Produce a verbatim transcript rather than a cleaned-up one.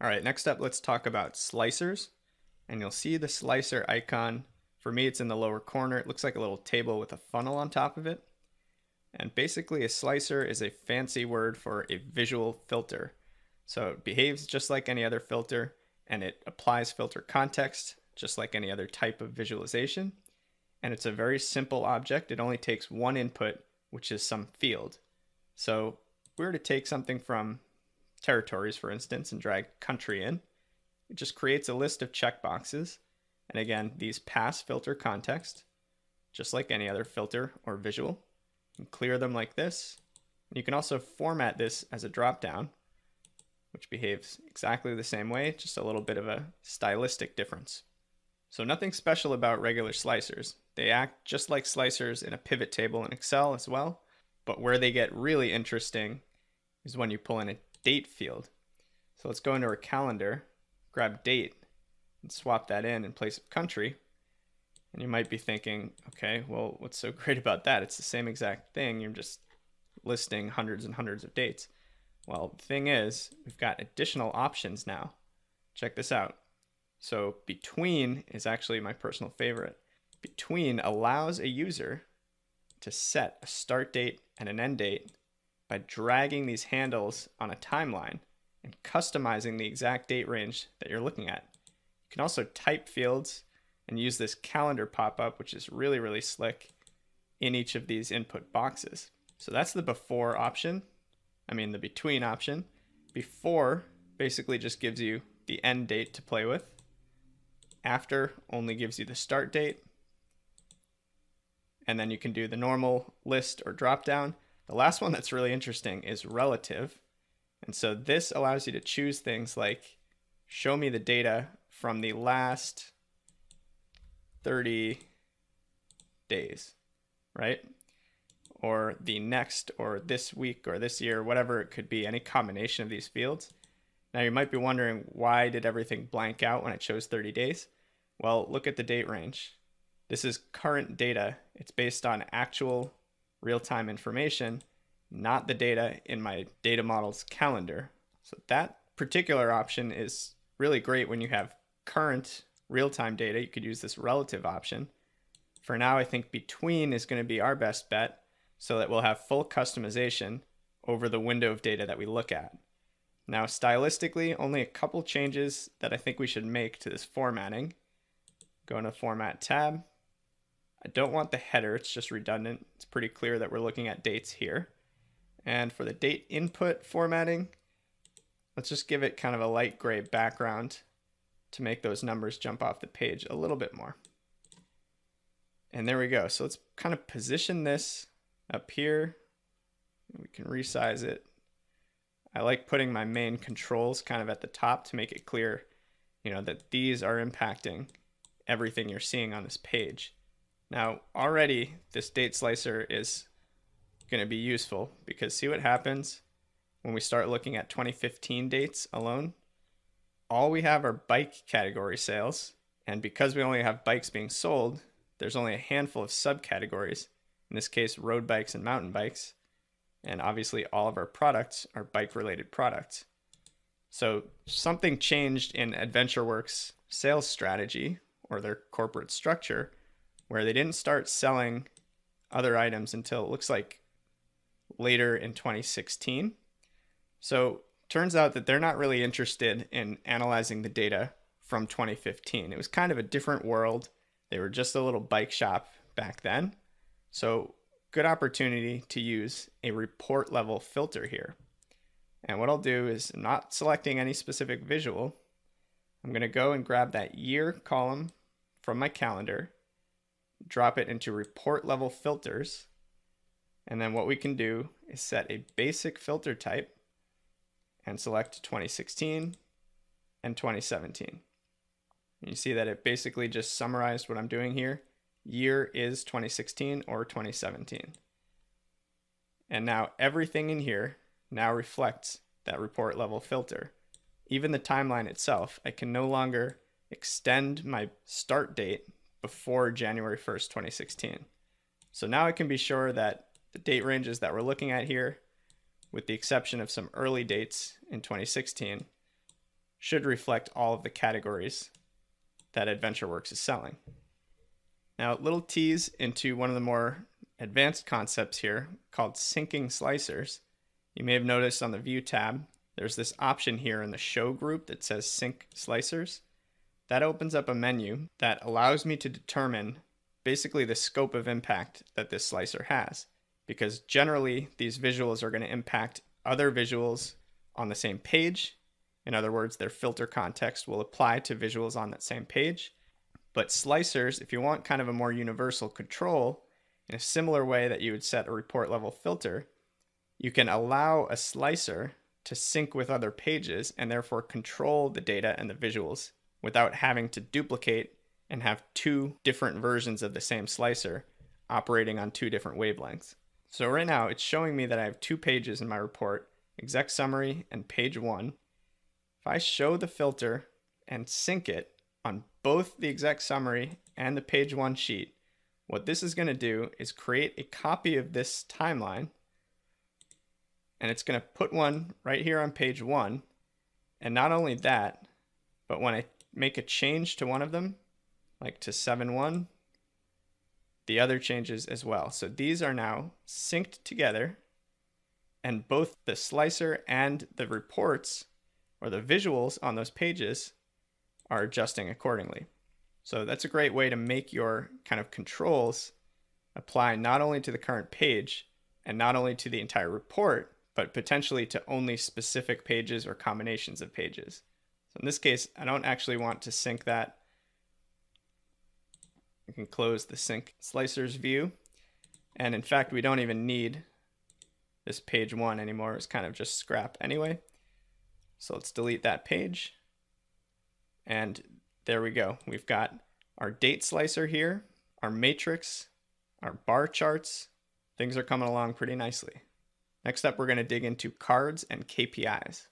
All right, next up, let's talk about slicers. And you'll see the slicer icon. For me, it's in the lower corner. It looks like a little table with a funnel on top of it. And basically, a slicer is a fancy word for a visual filter. So it behaves just like any other filter, and it applies filter context, just like any other type of visualization. And it's a very simple object. It only takes one input, which is some field. So if we were to take something from territories, for instance, and drag country in, it just creates a list of checkboxes. And again, these pass filter context, just like any other filter or visual. You can clear them like this. And you can also format this as a dropdown, which behaves exactly the same way, just a little bit of a stylistic difference. So nothing special about regular slicers. They act just like slicers in a pivot table in Excel as well, but where they get really interesting is when you pull in a date field. So let's go into our calendar, grab date, and swap that in in place of country. And you might be thinking, okay, well, what's so great about that? It's the same exact thing. You're just listing hundreds and hundreds of dates. Well, the thing is, we've got additional options now. Check this out. So between is actually my personal favorite. Between allows a user to set a start date and an end date by dragging these handles on a timeline and customizing the exact date range that you're looking at. You can also type fields and use this calendar pop-up, which is really, really slick, in each of these input boxes. So that's the before option. I mean, the between option. Before basically just gives you the end date to play with. After only gives you the start date. And then you can do the normal list or drop down. The last one that's really interesting is relative. And so this allows you to choose things like show me the data from the last thirty days, right? Or the next, or this week, or this year, whatever it could be, any combination of these fields. Now you might be wondering, why did everything blank out when it chose thirty days? Well, look at the date range. This is current data. It's based on actual real-time information, not the data in my data model's calendar. So that particular option is really great when you have current real-time data. You could use this relative option. For now, I think between is going to be our best bet, so that we'll have full customization over the window of data that we look at. Now, stylistically, only a couple changes that I think we should make to this formatting. Go into Format tab. I don't want the header, it's just redundant. It's pretty clear that we're looking at dates here. And for the date input formatting, let's just give it kind of a light gray background to make those numbers jump off the page a little bit more. And there we go. So let's kind of position this up here. We can resize it. I like putting my main controls kind of at the top to make it clear, you know, that these are impacting everything you're seeing on this page. Now, already this date slicer is going to be useful, because see what happens when we start looking at twenty fifteen dates alone? All we have are bike category sales, and because we only have bikes being sold, there's only a handful of subcategories. In this case, road bikes and mountain bikes. And obviously all of our products are bike-related products. So something changed in AdventureWorks' sales strategy or their corporate structure, where they didn't start selling other items until it looks like later in twenty sixteen. So turns out that they're not really interested in analyzing the data from twenty fifteen. It was kind of a different world. They were just a little bike shop back then. So good opportunity to use a report level filter here. And what I'll do is, I'm not selecting any specific visual. I'm going to go and grab that year column from my calendar, drop it into report level filters. And then what we can do is set a basic filter type and select twenty sixteen and twenty seventeen. And you see that it basically just summarized what I'm doing here. Year is twenty sixteen or twenty seventeen. And now everything in here now reflects that report level filter. Even the timeline itself, I can no longer extend my start date before January first, twenty sixteen. So now I can be sure that the date ranges that we're looking at here, with the exception of some early dates in twenty sixteen, should reflect all of the categories that AdventureWorks is selling. Now, little tease into one of the more advanced concepts here called syncing slicers. You may have noticed on the View tab, there's this option here in the Show group that says Sync Slicers. That opens up a menu that allows me to determine basically the scope of impact that this slicer has, because generally these visuals are going to impact other visuals on the same page. In other words, their filter context will apply to visuals on that same page. But slicers, if you want kind of a more universal control in a similar way that you would set a report level filter, you can allow a slicer to sync with other pages and therefore control the data and the visuals without having to duplicate and have two different versions of the same slicer operating on two different wavelengths. So right now it's showing me that I have two pages in my report, exec summary and page one. If I show the filter and sync it on both the exec summary and the page one sheet, what this is going to do is create a copy of this timeline, and it's going to put one right here on page one. And not only that, but when I make a change to one of them, like to seven one, the other changes as well. So these are now synced together, and both the slicer and the reports or the visuals on those pages are adjusting accordingly. So that's a great way to make your kind of controls apply not only to the current page and not only to the entire report, but potentially to only specific pages or combinations of pages. So in this case, I don't actually want to sync that. We can close the sync slicers view. And in fact, we don't even need this page one anymore. It's kind of just scrap anyway. So let's delete that page. And there we go. We've got our date slicer here, our matrix, our bar charts. Things are coming along pretty nicely. Next up, we're going to dig into cards and K P Is.